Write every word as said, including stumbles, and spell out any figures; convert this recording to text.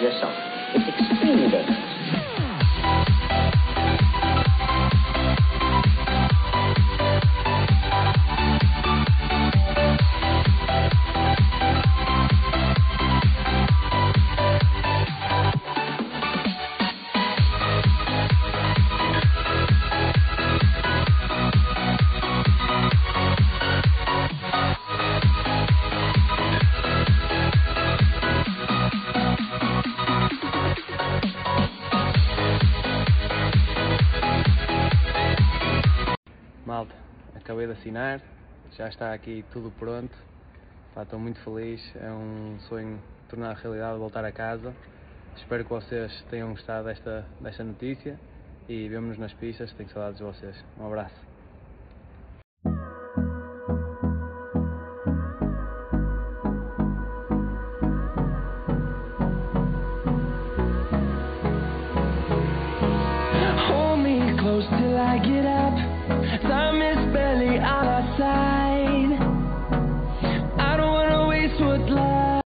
yourself. It's extremely dangerous. Malta, acabei de assinar, já está aqui tudo pronto, pá, estou muito feliz, é um sonho tornar realidade, voltar a casa. Espero que vocês tenham gostado desta, desta notícia e vemo-nos nas pistas, tenho saudades de vocês. Um abraço. Hold me close till I get out.